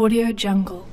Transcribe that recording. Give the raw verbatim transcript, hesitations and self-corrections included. Audio Jungle.